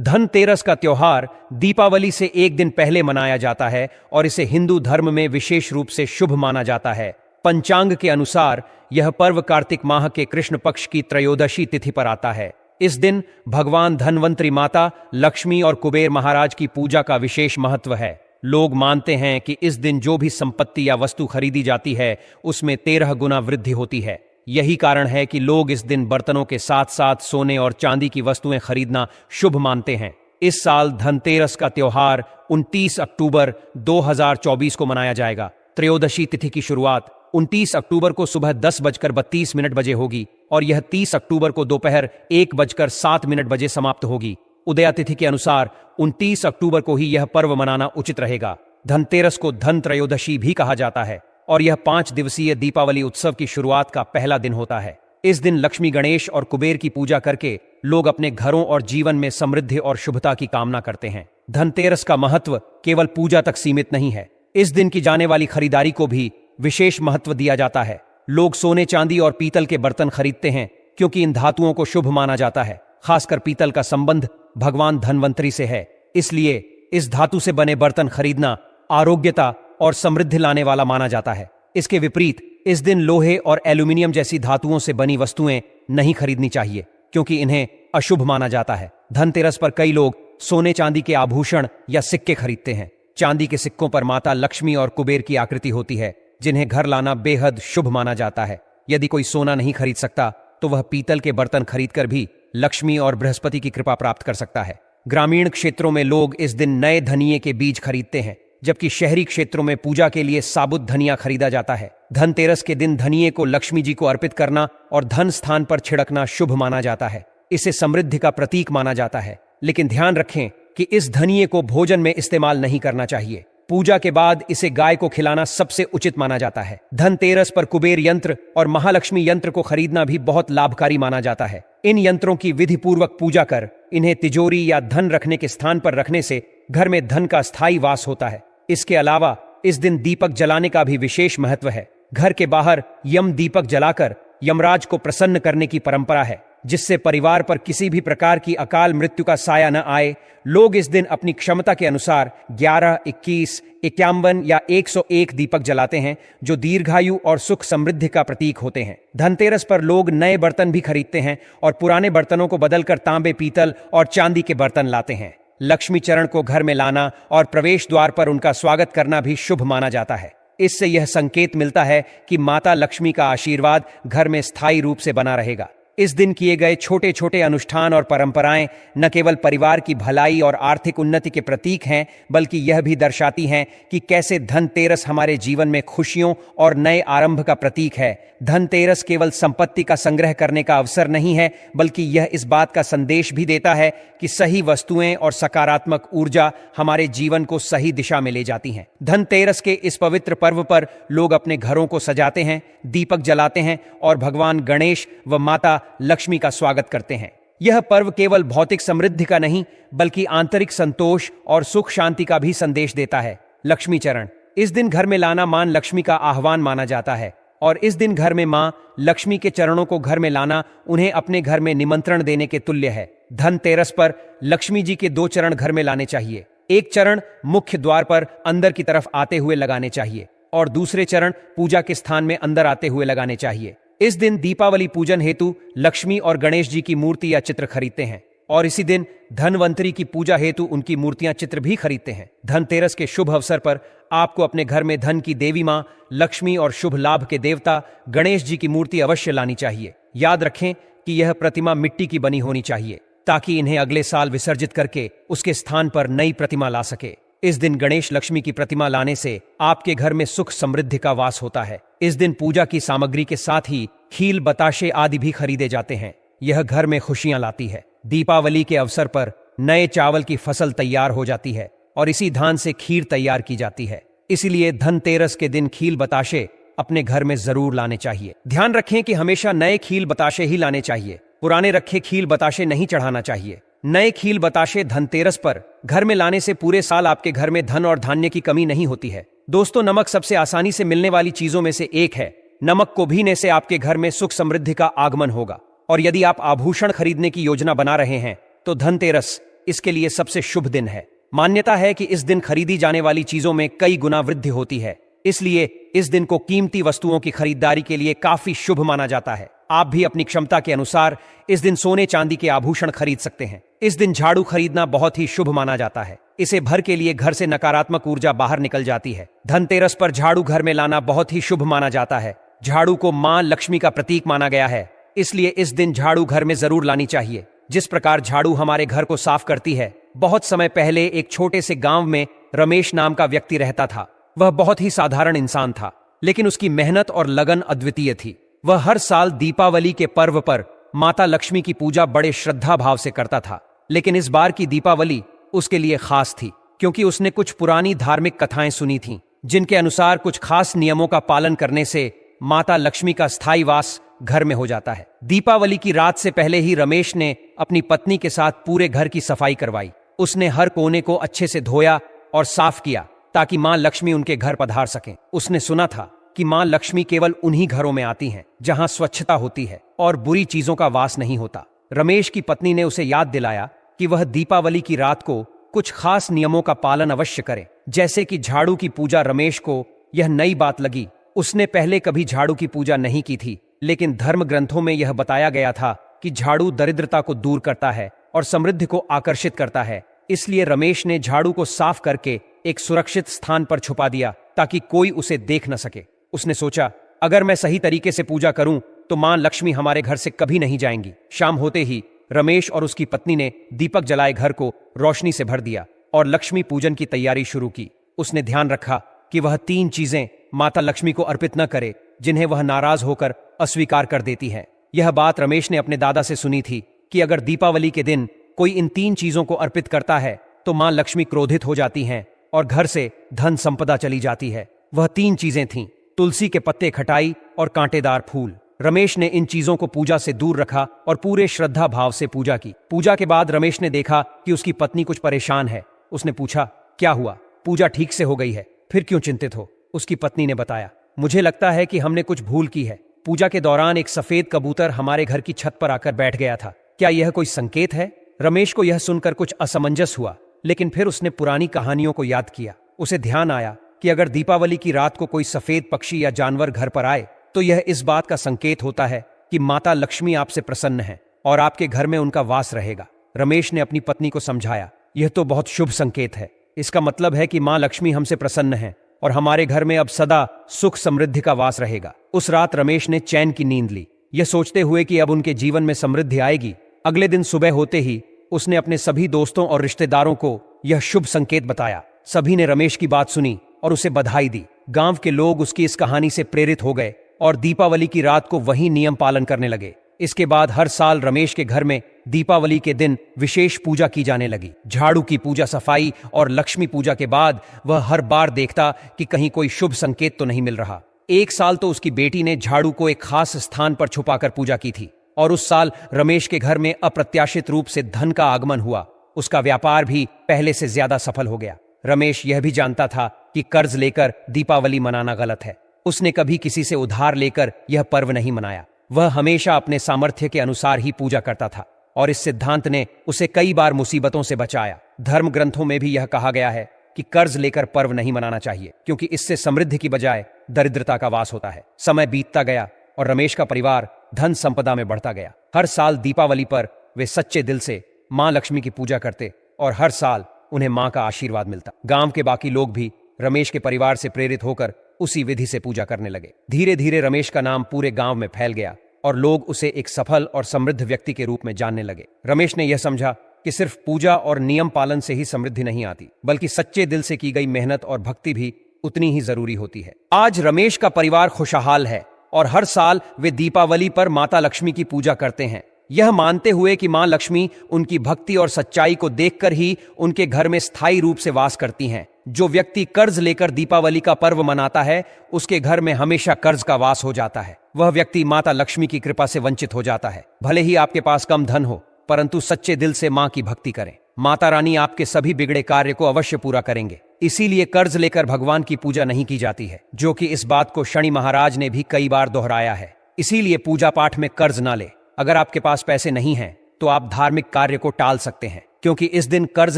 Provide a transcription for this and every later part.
धनतेरस का त्योहार दीपावली से एक दिन पहले मनाया जाता है और इसे हिंदू धर्म में विशेष रूप से शुभ माना जाता है। पंचांग के अनुसार यह पर्व कार्तिक माह के कृष्ण पक्ष की त्रयोदशी तिथि पर आता है। इस दिन भगवान धनवंतरी माता लक्ष्मी और कुबेर महाराज की पूजा का विशेष महत्व है। लोग मानते हैं कि इस दिन जो भी संपत्ति या वस्तु खरीदी जाती है उसमें 13 गुना वृद्धि होती है। यही कारण है कि लोग इस दिन बर्तनों के साथ साथ सोने और चांदी की वस्तुएं खरीदना शुभ मानते हैं। इस साल धनतेरस का त्योहार 29 अक्टूबर 2024 को मनाया जाएगा। त्रयोदशी तिथि की शुरुआत 29 अक्टूबर को सुबह 10:32 बजे होगी और यह 30 अक्टूबर को दोपहर 1:07 बजे समाप्त होगी। उदया तिथि के अनुसार 29 अक्टूबर को ही यह पर्व मनाना उचित रहेगा। धनतेरस को धन त्रयोदशी भी कहा जाता है और यह 5 दिवसीय दीपावली उत्सव की शुरुआत का पहला दिन होता है। इस दिन लक्ष्मी गणेश और कुबेर की पूजा करके लोग अपने घरों और जीवन में समृद्धि और शुभता की कामना करते हैं। धनतेरस का महत्व केवल पूजा तक सीमित नहीं है। इस दिन की जाने वाली खरीदारी को भी विशेष महत्व दिया जाता है। लोग सोने, चांदी और पीतल के बर्तन खरीदते हैं क्योंकि इन धातुओं को शुभ माना जाता है। खासकर पीतल का संबंध भगवान धनवंतरी से है, इसलिए इस धातु से बने बर्तन खरीदना आरोग्यता और समृद्धि लाने वाला माना जाता है। इसके विपरीत इस दिन लोहे और एल्यूमिनियम जैसी धातुओं से बनी वस्तुएं नहीं खरीदनी चाहिए क्योंकि इन्हें अशुभ माना जाता है। धनतेरस पर कई लोग सोने, चांदी के आभूषण या सिक्के खरीदते हैं। चांदी के सिक्कों पर माता लक्ष्मी और कुबेर की आकृति होती है, जिन्हें घर लाना बेहद शुभ माना जाता है। यदि कोई सोना नहीं खरीद सकता तो वह पीतल के बर्तन खरीदकर भी लक्ष्मी और बृहस्पति की कृपा प्राप्त कर सकता है। ग्रामीण क्षेत्रों में लोग इस दिन नए धनिये के बीज खरीदते हैं, जबकि शहरी क्षेत्रों में पूजा के लिए साबुत धनिया खरीदा जाता है। धनतेरस के दिन धनिये को लक्ष्मी जी को अर्पित करना और धन स्थान पर छिड़कना शुभ माना जाता है। इसे समृद्धि का प्रतीक माना जाता है, लेकिन ध्यान रखें कि इस धनिये को भोजन में इस्तेमाल नहीं करना चाहिए। पूजा के बाद इसे गाय को खिलाना सबसे उचित माना जाता है। धनतेरस पर कुबेर यंत्र और महालक्ष्मी यंत्र को खरीदना भी बहुत लाभकारी माना जाता है। इन यंत्रों की विधि पूर्वक पूजा कर इन्हें तिजोरी या धन रखने के स्थान पर रखने से घर में धन का स्थायी वास होता है। इसके अलावा इस दिन दीपक जलाने का भी विशेष महत्व है। घर के बाहर यम दीपक जलाकर यमराज को प्रसन्न करने की परंपरा है, जिससे परिवार पर किसी भी प्रकार की अकाल मृत्यु का साया न आए। लोग इस दिन अपनी क्षमता के अनुसार 11, 21, 51 या 101 दीपक जलाते हैं, जो दीर्घायु और सुख समृद्धि का प्रतीक होते हैं। धनतेरस पर लोग नए बर्तन भी खरीदते हैं और पुराने बर्तनों को बदलकर तांबे, पीतल और चांदी के बर्तन लाते हैं। लक्ष्मी चरण को घर में लाना और प्रवेश द्वार पर उनका स्वागत करना भी शुभ माना जाता है। इससे यह संकेत मिलता है कि माता लक्ष्मी का आशीर्वाद घर में स्थायी रूप से बना रहेगा। इस दिन किए गए छोटे छोटे अनुष्ठान और परंपराएं न केवल परिवार की भलाई और आर्थिक उन्नति के प्रतीक हैं, बल्कि यह भी दर्शाती हैं कि कैसे धनतेरस हमारे जीवन में खुशियों और नए आरंभ का प्रतीक है। धनतेरस केवल संपत्ति का संग्रह करने का अवसर नहीं है, बल्कि यह इस बात का संदेश भी देता है कि सही वस्तुएं और सकारात्मक ऊर्जा हमारे जीवन को सही दिशा में ले जाती हैं। धनतेरस के इस पवित्र पर्व पर लोग अपने घरों को सजाते हैं, दीपक जलाते हैं और भगवान गणेश व माता लक्ष्मी का स्वागत करते हैं। यह पर्व केवल भौतिक समृद्धि का नहीं, बल्कि आंतरिक संतोष और सुख शांति का भी संदेश देता है। लक्ष्मी चरण इस दिन घर में लाना मां लक्ष्मी का आह्वान माना जाता है और इस दिन घर में मां लक्ष्मी के चरणों को घर में लाना उन्हें अपने घर में निमंत्रण देने के तुल्य है। धनतेरस पर लक्ष्मी जी के 2 चरण घर में लाने चाहिए। एक चरण मुख्य द्वार पर अंदर की तरफ आते हुए लगाने चाहिए और दूसरे चरण पूजा के स्थान में अंदर आते हुए लगाने चाहिए। इस दिन दीपावली पूजन हेतु लक्ष्मी और गणेश जी की मूर्ति या चित्र खरीदते हैं और इसी दिन धनवंतरी की पूजा हेतु उनकी मूर्तियां चित्र भी खरीदते हैं। धनतेरस के शुभ अवसर पर आपको अपने घर में धन की देवी मां लक्ष्मी और शुभ लाभ के देवता गणेश जी की मूर्ति अवश्य लानी चाहिए। याद रखें कि यह प्रतिमा मिट्टी की बनी होनी चाहिए ताकि इन्हें अगले साल विसर्जित करके उसके स्थान पर नई प्रतिमा ला सके। इस दिन गणेश लक्ष्मी की प्रतिमा लाने से आपके घर में सुख समृद्धि का वास होता है। इस दिन पूजा की सामग्री के साथ ही खील, बताशे आदि भी खरीदे जाते हैं। यह घर में खुशियां लाती है। दीपावली के अवसर पर नए चावल की फसल तैयार हो जाती है और इसी धान से खीर तैयार की जाती है। इसीलिए धनतेरस के दिन खील बताशे अपने घर में जरूर लाने चाहिए। ध्यान रखें कि हमेशा नए खील बताशे ही लाने चाहिए, पुराने रखे खील बताशे नहीं चढ़ाना चाहिए। नए खील बताशे धनतेरस पर घर में लाने से पूरे साल आपके घर में धन और धान्य की कमी नहीं होती है। दोस्तों, नमक सबसे आसानी से मिलने वाली चीजों में से एक है। नमक को भीने से आपके घर में सुख समृद्धि का आगमन होगा और यदि आप आभूषण खरीदने की योजना बना रहे हैं तो धनतेरस इसके लिए सबसे शुभ दिन है। मान्यता है कि इस दिन खरीदी जाने वाली चीजों में कई गुना वृद्धि होती है, इसलिए इस दिन को कीमती वस्तुओं की खरीदारी के लिए काफी शुभ माना जाता है। आप भी अपनी क्षमता के अनुसार इस दिन सोने चांदी के आभूषण खरीद सकते हैं। इस दिन झाड़ू खरीदना बहुत ही शुभ माना जाता है। इसे भर के लिए घर से नकारात्मक ऊर्जा बाहर निकल जाती है। धनतेरस पर झाड़ू घर में लाना बहुत ही शुभ माना जाता है। झाड़ू को मां लक्ष्मी का प्रतीक माना गया है, इसलिए इस दिन झाड़ू घर में जरूर लानी चाहिए। जिस प्रकार झाड़ू हमारे घर को साफ करती है। बहुत समय पहले एक छोटे से गांव में रमेश नाम का व्यक्ति रहता था। वह बहुत ही साधारण इंसान था, लेकिन उसकी मेहनत और लगन अद्वितीय थी। वह हर साल दीपावली के पर्व पर माता लक्ष्मी की पूजा बड़े श्रद्धा भाव से करता था। लेकिन इस बार की दीपावली उसके लिए खास थी, क्योंकि उसने कुछ पुरानी धार्मिक कथाएं सुनी थीं, जिनके अनुसार कुछ खास नियमों का पालन करने से माता लक्ष्मी का स्थायी वास घर में हो जाता है। दीपावली की रात से पहले ही रमेश ने अपनी पत्नी के साथ पूरे घर की सफाई करवाई। उसने हर कोने को अच्छे से धोया और साफ किया ताकि मां लक्ष्मी उनके घर पधार सकें। उसने सुना था कि मां लक्ष्मी केवल उन्हीं घरों में आती हैं जहां स्वच्छता होती है और बुरी चीजों का वास नहीं होता। रमेश की पत्नी ने उसे याद दिलाया कि वह दीपावली की रात को कुछ खास नियमों का पालन अवश्य करे, जैसे कि झाड़ू की पूजा। रमेश को यह नई बात लगी। उसने पहले कभी झाड़ू की पूजा नहीं की थी, लेकिन धर्म ग्रंथों में यह बताया गया था कि झाड़ू दरिद्रता को दूर करता है और समृद्धि को आकर्षित करता है। इसलिए रमेश ने झाड़ू को साफ करके एक सुरक्षित स्थान पर छुपा दिया ताकि कोई उसे देख न सके। उसने सोचा, अगर मैं सही तरीके से पूजा करूं तो मां लक्ष्मी हमारे घर से कभी नहीं जाएंगी। शाम होते ही रमेश और उसकी पत्नी ने दीपक जलाए घर को रोशनी से भर दिया और लक्ष्मी पूजन की तैयारी शुरू की। उसने ध्यान रखा कि वह तीन चीजें माता लक्ष्मी को अर्पित न करे जिन्हें वह नाराज होकर अस्वीकार कर देती है। यह बात रमेश ने अपने दादा से सुनी थी कि अगर दीपावली के दिन कोई इन तीन चीजों को अर्पित करता है तो मां लक्ष्मी क्रोधित हो जाती हैं और घर से धन संपदा चली जाती है। वह तीन चीजें थीं तुलसी के पत्ते, खटाई और कांटेदार फूल। रमेश ने इन चीजों को पूजा से दूर रखा और पूरे श्रद्धा भाव से पूजा की। पूजा के बाद रमेश ने देखा कि उसकी पत्नी कुछ परेशान है। उसने पूछा, क्या हुआ? पूजा ठीक से हो गई है, फिर क्यों चिंतित हो? उसकी पत्नी ने बताया, मुझे लगता है कि हमने कुछ भूल की है। पूजा के दौरान एक सफेद कबूतर हमारे घर की छत पर आकर बैठ गया था। क्या यह कोई संकेत है? रमेश को यह सुनकर कुछ असमंजस हुआ, लेकिन फिर उसने पुरानी कहानियों को याद किया। उसे ध्यान आया कि अगर दीपावली की रात को कोई सफेद पक्षी या जानवर घर पर आए तो यह इस बात का संकेत होता है कि माता लक्ष्मी आपसे प्रसन्न है और आपके घर में उनका वास रहेगा। रमेश ने अपनी पत्नी को समझाया, यह तो बहुत शुभ संकेत है। इसका मतलब है कि मां लक्ष्मी हमसे प्रसन्न है और हमारे घर में अब सदा सुख समृद्धि का वास रहेगा। उस रात रमेश ने चैन की नींद ली, यह सोचते हुए कि अब उनके जीवन में समृद्धि आएगी। अगले दिन सुबह होते ही उसने अपने सभी दोस्तों और रिश्तेदारों को यह शुभ संकेत बताया। सभी ने रमेश की बात सुनी और उसे बधाई दी। गांव के लोग उसकी इस कहानी से प्रेरित हो गए और दीपावली की रात को वही नियम पालन करने लगे। इसके बाद हर साल रमेश के घर में दीपावली के दिन विशेष पूजा की जाने लगी। झाड़ू की पूजा, सफाई और लक्ष्मी पूजा के बाद वह हर बार देखता कि कहीं कोई शुभ संकेत तो नहीं मिल रहा। एक साल तो उसकी बेटी ने झाड़ू को एक खास स्थान पर छुपाकर पूजा की थी और उस साल रमेश के घर में अप्रत्याशित रूप से धन का आगमन हुआ। उसका व्यापार भी पहले से ज्यादा सफल हो गया। रमेश यह भी जानता था कि कर्ज लेकर दीपावली मनाना गलत है। उसने कभी किसी से उधार लेकर यह पर्व नहीं मनाया। वह हमेशा अपने सामर्थ्य के अनुसार ही पूजा करता था और इस सिद्धांत ने उसे कई बार मुसीबतों से बचाया। धर्म ग्रंथों में भी यह कहा गया है कि कर्ज लेकर पर्व नहीं मनाना चाहिए, क्योंकि इससे समृद्धि की बजाय दरिद्रता का वास होता है। समय बीतता गया और रमेश का परिवार धन संपदा में बढ़ता गया। हर साल दीपावली पर वे सच्चे दिल से मां लक्ष्मी की पूजा करते और हर साल उन्हें मां का आशीर्वाद मिलता। गांव के बाकी लोग भी रमेश के परिवार से प्रेरित होकर उसी विधि से पूजा करने लगे। धीरे धीरे रमेश का नाम पूरे गांव में फैल गया और लोग उसे एक सफल और समृद्ध व्यक्ति के रूप में जानने लगे। रमेश ने यह समझा कि सिर्फ पूजा और नियम पालन से ही समृद्धि नहीं आती, बल्कि सच्चे दिल से की गई मेहनत और भक्ति भी उतनी ही जरूरी होती है। आज रमेश का परिवार खुशहाल है और हर साल वे दीपावली पर माता लक्ष्मी की पूजा करते हैं, यह मानते हुए कि मां लक्ष्मी उनकी भक्ति और सच्चाई को देखकर ही उनके घर में स्थायी रूप से वास करती हैं। जो व्यक्ति कर्ज लेकर दीपावली का पर्व मनाता है, उसके घर में हमेशा कर्ज का वास हो जाता है। वह व्यक्ति माता लक्ष्मी की कृपा से वंचित हो जाता है। भले ही आपके पास कम धन हो, परंतु सच्चे दिल से मां की भक्ति करें। माता रानी आपके सभी बिगड़े कार्य को अवश्य पूरा करेंगे। इसीलिए कर्ज लेकर भगवान की पूजा नहीं की जाती है, जो कि इस बात को शनि महाराज ने भी कई बार दोहराया है। इसीलिए पूजा पाठ में कर्ज ना ले। अगर आपके पास पैसे नहीं हैं, तो आप धार्मिक कार्य को टाल सकते हैं, क्योंकि इस दिन कर्ज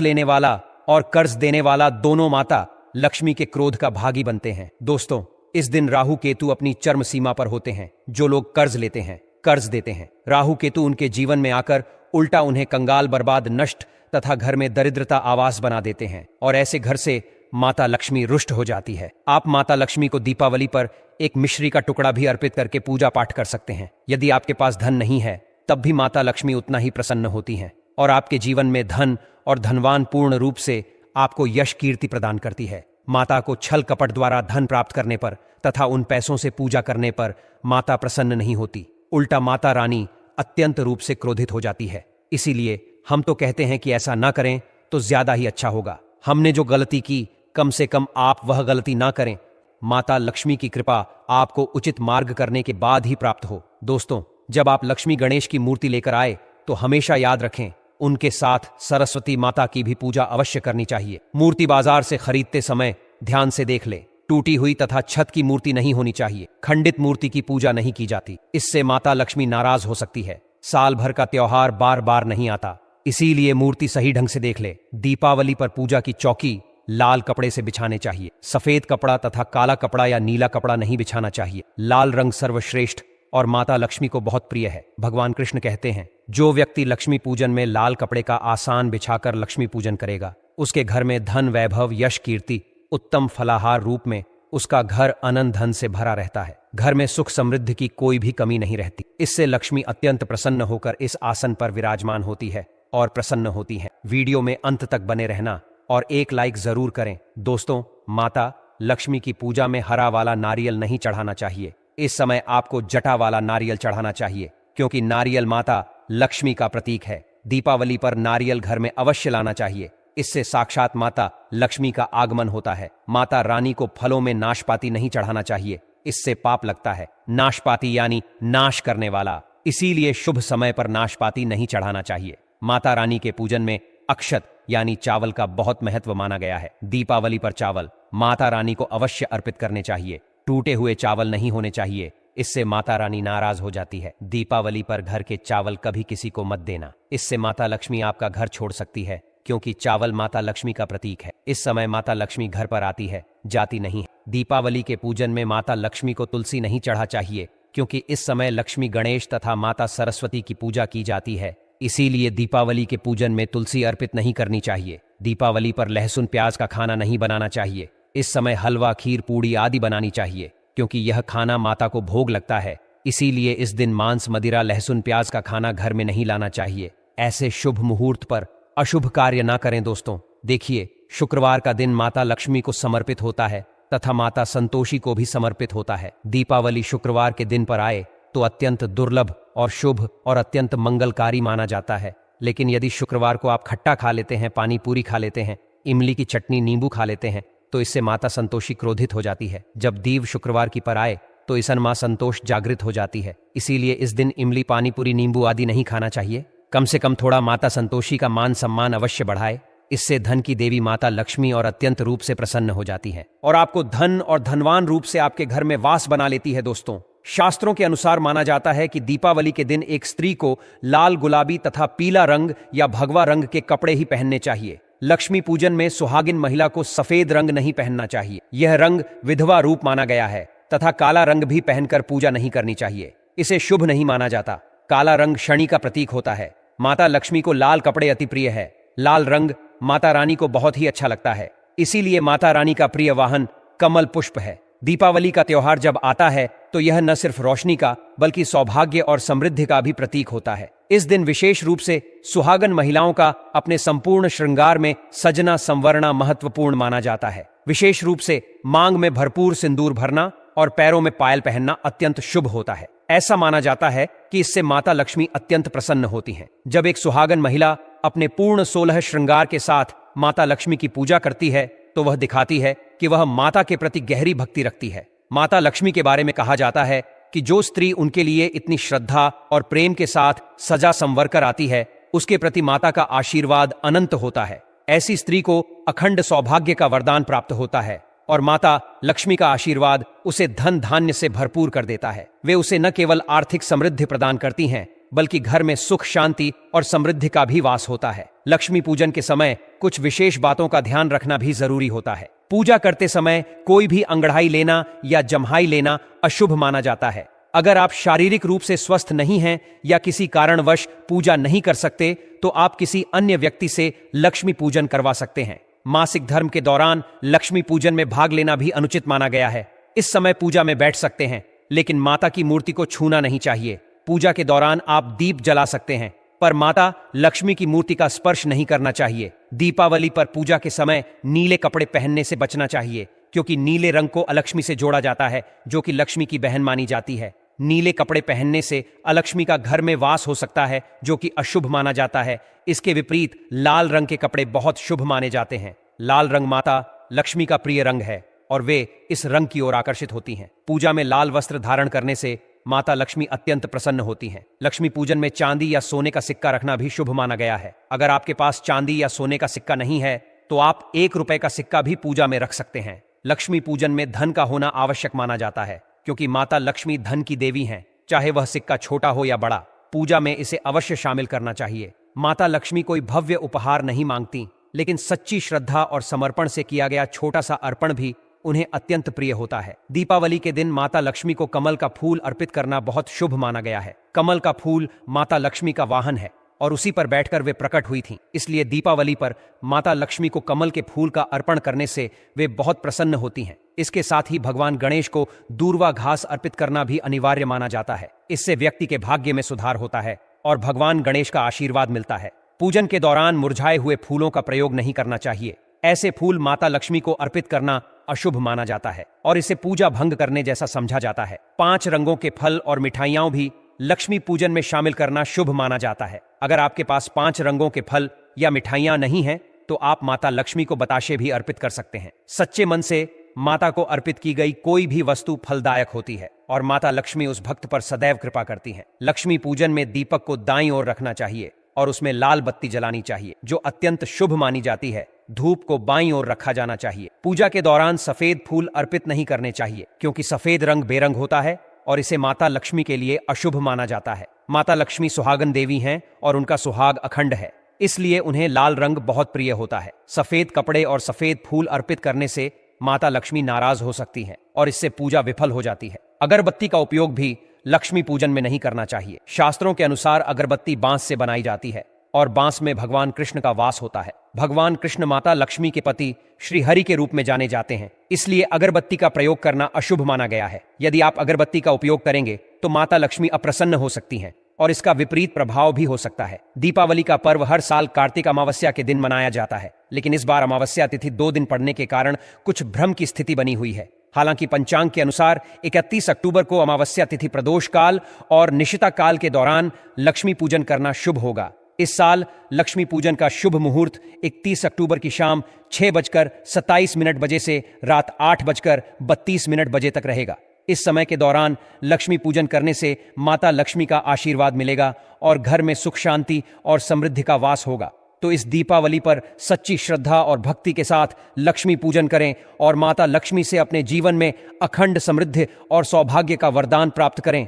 लेने वाला और कर्ज देने वाला दोनों माता लक्ष्मी के क्रोध का भागी बनते हैं। दोस्तों, इस दिन राहु केतु अपनी चरम सीमा पर होते हैं। जो लोग कर्ज लेते हैं, कर्ज देते हैं, राहु केतु उनके जीवन में आकर उल्टा उन्हें कंगाल, बर्बाद, नष्ट तथा घर में दरिद्रता आवास बना देते हैं और ऐसे घर से माता लक्ष्मी रुष्ट हो जाती है। आप माता लक्ष्मी को दीपावली पर एक मिश्री का टुकड़ा भी अर्पित करके पूजा पाठ कर सकते हैं। यदि आपके पास धन नहीं है, तब भी माता लक्ष्मी उतना ही प्रसन्न होती हैं और आपके जीवन में धन और धनवान पूर्ण रूप से आपको यश कीर्ति प्रदान करती है। माता को छल कपट द्वारा धन प्राप्त करने पर तथा उन पैसों से पूजा करने पर माता प्रसन्न नहीं होती, उल्टा माता रानी अत्यंत रूप से क्रोधित हो जाती है। इसीलिए हम तो कहते हैं कि ऐसा ना करें तो ज्यादा ही अच्छा होगा। हमने जो गलती की, कम से कम आप वह गलती ना करें। माता लक्ष्मी की कृपा आपको उचित मार्ग करने के बाद ही प्राप्त हो। दोस्तों, जब आप लक्ष्मी गणेश की मूर्ति लेकर आए तो हमेशा याद रखें, उनके साथ सरस्वती माता की भी पूजा अवश्य करनी चाहिए। मूर्ति बाजार से खरीदते समय ध्यान से देख ले, टूटी हुई तथा छत की मूर्ति नहीं होनी चाहिए। खंडित मूर्ति की पूजा नहीं की जाती, इससे माता लक्ष्मी नाराज हो सकती है। साल भर का त्योहार बार बार नहीं आता, इसीलिए मूर्ति सही ढंग से देख ले। दीपावली पर पूजा की चौकी लाल कपड़े से बिछाने चाहिए। सफेद कपड़ा तथा काला कपड़ा या नीला कपड़ा नहीं बिछाना चाहिए। लाल रंग सर्वश्रेष्ठ और माता लक्ष्मी को बहुत प्रिय है। भगवान कृष्ण कहते हैं, जो व्यक्ति लक्ष्मी पूजन में लाल कपड़े का आसान बिछाकर लक्ष्मी पूजन करेगा, उसके घर में धन, वैभव, यश कीर्ति, उत्तम फलाहार रूप में उसका घर अनंत धन से भरा रहता है। घर में सुख समृद्धि की कोई भी कमी नहीं रहती। इससे लक्ष्मी अत्यंत प्रसन्न होकर इस आसन पर विराजमान होती है और प्रसन्न होती है। वीडियो में अंत तक बने रहना और एक लाइक जरूर करें। दोस्तों, माता लक्ष्मी की पूजा में हरा वाला नारियल नहीं चढ़ाना चाहिए। इस समय आपको जटा वाला नारियल चढ़ाना चाहिए, क्योंकि नारियल माता लक्ष्मी का प्रतीक है। दीपावली पर नारियल घर में अवश्य लाना चाहिए, इससे साक्षात माता लक्ष्मी का आगमन होता है। माता रानी को फलों में नाशपाती नहीं चढ़ाना चाहिए, इससे पाप लगता है। नाशपाती यानी नाश करने वाला, इसीलिए शुभ समय पर नाशपाती नहीं चढ़ाना चाहिए। माता रानी के पूजन में अक्षत यानी चावल का बहुत महत्व माना गया है। दीपावली पर चावल माता रानी को अवश्य अर्पित करने चाहिए। टूटे हुए चावल नहीं होने चाहिए, इससे माता रानी नाराज हो जाती है। दीपावली पर घर के चावल कभी किसी को मत देना, इससे माता लक्ष्मी आपका घर छोड़ सकती है, क्योंकि चावल माता लक्ष्मी का प्रतीक है। इस समय माता लक्ष्मी घर पर आती है, जाती नहीं है। दीपावली के पूजन में माता लक्ष्मी को तुलसी नहीं चढ़ा चाहिए, क्योंकि इस समय लक्ष्मी गणेश तथा माता सरस्वती की पूजा की जाती है। इसीलिए दीपावली के पूजन में तुलसी अर्पित नहीं करनी चाहिए। दीपावली पर लहसुन प्याज का खाना नहीं बनाना चाहिए। इस समय हलवा, खीर, पूड़ी आदि बनानी चाहिए, क्योंकि यह खाना माता को भोग लगता है। इसीलिए इस दिन मांस, मदिरा, लहसुन प्याज का खाना घर में नहीं लाना चाहिए। ऐसे शुभ मुहूर्त पर अशुभ कार्य ना करें। दोस्तों, देखिए, शुक्रवार का दिन माता लक्ष्मी को समर्पित होता है तथा माता संतोषी को भी समर्पित होता है। दीपावली शुक्रवार के दिन पर आए तो अत्यंत दुर्लभ और शुभ और अत्यंत मंगलकारी माना जाता है। लेकिन यदि शुक्रवार को आप खट्टा खा लेते हैं, पानी पूरी खा लेते हैं, इमली की चटनी, नींबू खा लेते हैं, तो इससे माता संतोषी क्रोधित हो जाती है। जब देव शुक्रवार की पर आए तो ईसन मां संतोष जागृत हो जाती है। इसीलिए इस दिन इमली, पानी पूरी, नींबू आदि नहीं खाना चाहिए। कम से कम थोड़ा माता संतोषी का मान सम्मान अवश्य बढ़ाए, इससे धन की देवी माता लक्ष्मी और अत्यंत रूप से प्रसन्न हो जाती है और आपको धन और धनवान रूप से आपके घर में वास बना लेती है। दोस्तों, शास्त्रों के अनुसार माना जाता है कि दीपावली के दिन एक स्त्री को लाल, गुलाबी तथा पीला रंग या भगवा रंग के कपड़े ही पहनने चाहिए। लक्ष्मी पूजन में सुहागिन महिला को सफेद रंग नहीं पहनना चाहिए, यह रंग विधवा रूप माना गया है, तथा काला रंग भी पहनकर पूजा नहीं करनी चाहिए, इसे शुभ नहीं माना जाता। काला रंग शनि का प्रतीक होता है। माता लक्ष्मी को लाल कपड़े अति प्रिय है। लाल रंग माता रानी को बहुत ही अच्छा लगता है, इसीलिए माता रानी का प्रिय वाहन कमल पुष्प है। दीपावली का त्योहार जब आता है तो यह न सिर्फ रोशनी का बल्कि सौभाग्य और समृद्धि का भी प्रतीक होता है। इस दिन विशेष रूप से सुहागन महिलाओं का अपने संपूर्ण श्रृंगार में सजना संवरना महत्वपूर्ण माना जाता है। विशेष रूप से मांग में भरपूर सिंदूर भरना और पैरों में पायल पहनना अत्यंत शुभ होता है। ऐसा माना जाता है कि इससे माता लक्ष्मी अत्यंत प्रसन्न होती हैं। जब एक सुहागन महिला अपने पूर्ण 16 श्रृंगार के साथ माता लक्ष्मी की पूजा करती है तो वह दिखाती है कि वह माता के प्रति गहरी भक्ति रखती है। माता लक्ष्मी के बारे में कहा जाता है कि जो स्त्री उनके लिए इतनी श्रद्धा और प्रेम के साथ सजा संवर कर आती है, उसके प्रति माता का आशीर्वाद अनंत होता है। ऐसी स्त्री को अखंड सौभाग्य का वरदान प्राप्त होता है और माता लक्ष्मी का आशीर्वाद उसे धन धान्य से भरपूर कर देता है। वे उसे न केवल आर्थिक समृद्धि प्रदान करती हैं, बल्कि घर में सुख, शांति और समृद्धि का भी वास होता है। लक्ष्मी पूजन के समय कुछ विशेष बातों का ध्यान रखना भी जरूरी होता है। पूजा करते समय कोई भी अंगड़ाई लेना या जम्हाई लेना अशुभ माना जाता है। अगर आप शारीरिक रूप से स्वस्थ नहीं हैं या किसी कारणवश पूजा नहीं कर सकते तो आप किसी अन्य व्यक्ति से लक्ष्मी पूजन करवा सकते हैं। मासिक धर्म के दौरान लक्ष्मी पूजन में भाग लेना भी अनुचित माना गया है। इस समय पूजा में बैठ सकते हैं, लेकिन माता की मूर्ति को छूना नहीं चाहिए। पूजा के दौरान आप दीप जला सकते हैं, पर माता लक्ष्मी की मूर्ति का स्पर्श नहीं करना चाहिए। दीपावली पर पूजा के समय नीले कपड़े पहनने से बचना चाहिए, क्योंकि नीले रंग को अलक्ष्मी से जोड़ा जाता है, जो कि लक्ष्मी की बहन मानी जाती है। नीले कपड़े पहनने से अलक्ष्मी का घर में वास हो सकता है, जो कि अशुभ माना जाता है। इसके विपरीत लाल रंग के कपड़े बहुत शुभ माने जाते हैं। लाल रंग माता लक्ष्मी का प्रिय रंग है और वे इस रंग की ओर आकर्षित होती हैं। पूजा में लाल वस्त्र धारण करने से माता लक्ष्मी अत्यंत प्रसन्न होती हैं। लक्ष्मी पूजन में चांदी या सोने का सिक्का रखना भी शुभ माना गया है। अगर आपके पास चांदी या सोने का सिक्का नहीं है तो आप 1 रुपए का सिक्का भी पूजा में रख सकते हैं। लक्ष्मी पूजन में धन का होना आवश्यक माना जाता है, क्योंकि माता लक्ष्मी धन की देवी हैं, चाहे वह सिक्का छोटा हो या बड़ा। पूजा में इसे अवश्य शामिल करना चाहिए। माता लक्ष्मी कोई भव्य उपहार नहीं मांगती, लेकिन सच्ची श्रद्धा और समर्पण से किया गया छोटा सा अर्पण भी उन्हें अत्यंत प्रिय होता है। दीपावली के दिन माता लक्ष्मी को कमल का फूल अर्पित करना बहुत शुभ माना गया है। कमल का फूल माता लक्ष्मी का वाहन है और उसी पर बैठकर वे प्रकट हुई थीं। इसलिए दीपावली पर माता लक्ष्मी को कमल के फूल का अर्पण करने से वे बहुत प्रसन्न होती हैं। इसके साथ ही भगवान गणेश को दूर्वा घास अर्पित करना भी अनिवार्य माना जाता है। इससे व्यक्ति के भाग्य में सुधार होता है और भगवान गणेश का आशीर्वाद मिलता है। पूजन के दौरान मुरझाए हुए फूलों का प्रयोग नहीं करना चाहिए। ऐसे फूल माता लक्ष्मी को अर्पित करना अशुभ माना जाता है और इसे पूजा भंग करने जैसा समझा जाता है। 5 रंगों के फल और मिठाइयां भी लक्ष्मी पूजन में शामिल करना शुभ माना जाता है। अगर आपके पास 5 रंगों के फल या मिठाइयां नहीं हैं, तो आप माता लक्ष्मी को बताशे भी अर्पित कर सकते हैं। सच्चे मन से माता को अर्पित की गई कोई भी वस्तु फलदायक होती है और माता लक्ष्मी उस भक्त पर सदैव कृपा करती हैं। लक्ष्मी पूजन में दीपक को दाईं ओर रखना चाहिए और उसमें लाल बत्ती जलानी चाहिए, जो अत्यंत शुभ मानी जाती है। धूप को बाईं ओर रखा जाना चाहिए। पूजा के दौरान सफेद फूल अर्पित नहीं करने चाहिए, क्योंकि सफेद रंग बेरंग होता है और इसे माता लक्ष्मी के लिए अशुभ माना जाता है। माता लक्ष्मी सुहागन देवी हैं और उनका सुहाग अखंड है, इसलिए उन्हें लाल रंग बहुत प्रिय होता है। सफेद कपड़े और सफेद फूल अर्पित करने से माता लक्ष्मी नाराज हो सकती हैं और इससे पूजा विफल हो जाती है। अगरबत्ती का उपयोग भी लक्ष्मी पूजन में नहीं करना चाहिए। शास्त्रों के अनुसार अगरबत्ती बांस से बनाई जाती है और बांस में भगवान कृष्ण का वास होता है। भगवान कृष्ण माता लक्ष्मी के पति श्रीहरि के रूप में जाने जाते हैं, इसलिए अगरबत्ती का प्रयोग करना अशुभ माना गया है। यदि आप अगरबत्ती का उपयोग करेंगे तो माता लक्ष्मी अप्रसन्न हो सकती हैं और इसका विपरीत प्रभाव भी हो सकता है। दीपावली का पर्व हर साल कार्तिक अमावस्या के दिन मनाया जाता है, लेकिन इस बार अमावस्या तिथि 2 दिन पड़ने के कारण कुछ भ्रम की स्थिति बनी हुई है। हालांकि पंचांग के अनुसार 31 अक्टूबर को अमावस्या तिथि प्रदोष काल और निशिता काल के दौरान लक्ष्मी पूजन करना शुभ होगा। इस साल लक्ष्मी पूजन का शुभ मुहूर्त 31 अक्टूबर की शाम 6:27 बजे से रात 8:32 बजे तक रहेगा। इस समय के दौरान लक्ष्मी पूजन करने से माता लक्ष्मी का आशीर्वाद मिलेगा और घर में सुख, शांति और समृद्धि का वास होगा। तो इस दीपावली पर सच्ची श्रद्धा और भक्ति के साथ लक्ष्मी पूजन करें और माता लक्ष्मी से अपने जीवन में अखंड समृद्धि और सौभाग्य का वरदान प्राप्त करें।